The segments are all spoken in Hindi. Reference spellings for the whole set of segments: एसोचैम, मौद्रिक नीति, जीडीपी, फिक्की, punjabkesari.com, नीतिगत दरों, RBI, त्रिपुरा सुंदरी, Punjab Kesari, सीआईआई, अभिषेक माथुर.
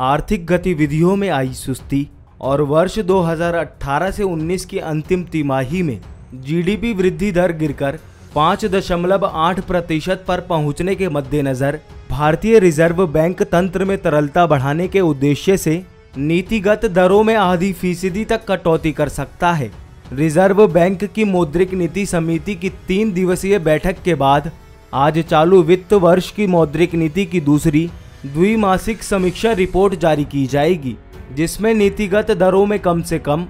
आर्थिक गतिविधियों में आई सुस्ती और वर्ष 2018 से 19 की अंतिम तिमाही में जीडीपी वृद्धि दर गिरकर 5.8% पर पहुंचने के मद्देनज़र भारतीय रिजर्व बैंक तंत्र में तरलता बढ़ाने के उद्देश्य से नीतिगत दरों में आधी फीसदी तक कटौती कर सकता है। रिजर्व बैंक की मौद्रिक नीति समिति की 3 दिवसीय बैठक के बाद आज चालू वित्त वर्ष की मौद्रिक नीति की दूसरी द्विमासिक समीक्षा रिपोर्ट जारी की जाएगी, जिसमें नीतिगत दरों में कम से कम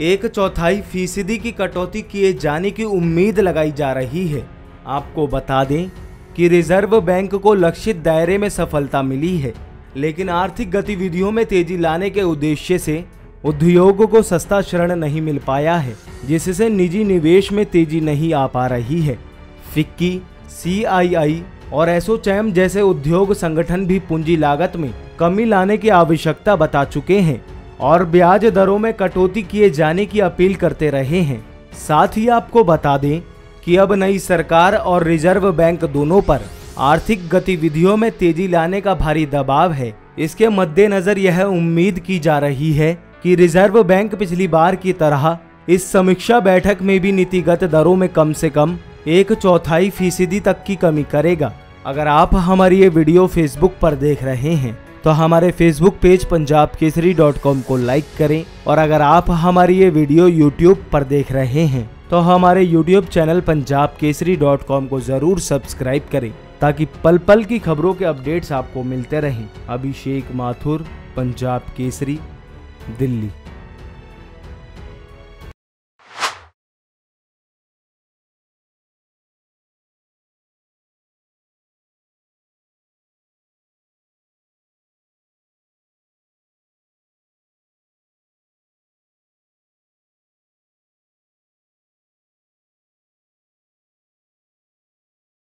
1/4 फीसदी की कटौती किए जाने की उम्मीद लगाई जा रही है। आपको बता दें कि रिजर्व बैंक को लक्षित दायरे में सफलता मिली है, लेकिन आर्थिक गतिविधियों में तेजी लाने के उद्देश्य से उद्योग को सस्ता ऋण नहीं मिल पाया है, जिससे निजी निवेश में तेजी नहीं आ पा रही है। फिक्की, सीआईआई और एसोचैम जैसे उद्योग संगठन भी पूंजी लागत में कमी लाने की आवश्यकता बता चुके हैं और ब्याज दरों में कटौती किए जाने की अपील करते रहे हैं। साथ ही आपको बता दें कि अब नई सरकार और रिजर्व बैंक दोनों पर आर्थिक गतिविधियों में तेजी लाने का भारी दबाव है। इसके मद्देनजर यह उम्मीद की जा रही है कि रिजर्व बैंक पिछली बार की तरह इस समीक्षा बैठक में भी नीतिगत दरों में कम से कम 1/4 फीसदी तक की कमी करेगा। अगर आप हमारी ये वीडियो फेसबुक पर देख रहे हैं तो हमारे फेसबुक पेज punjabkesari.com को लाइक करें, और अगर आप हमारी ये वीडियो यूट्यूब पर देख रहे हैं तो हमारे यूट्यूब चैनल punjabkesari.com को ज़रूर सब्सक्राइब करें, ताकि पल पल की खबरों के अपडेट्स आपको मिलते रहें। अभिषेक माथुर, पंजाब केसरी, दिल्ली।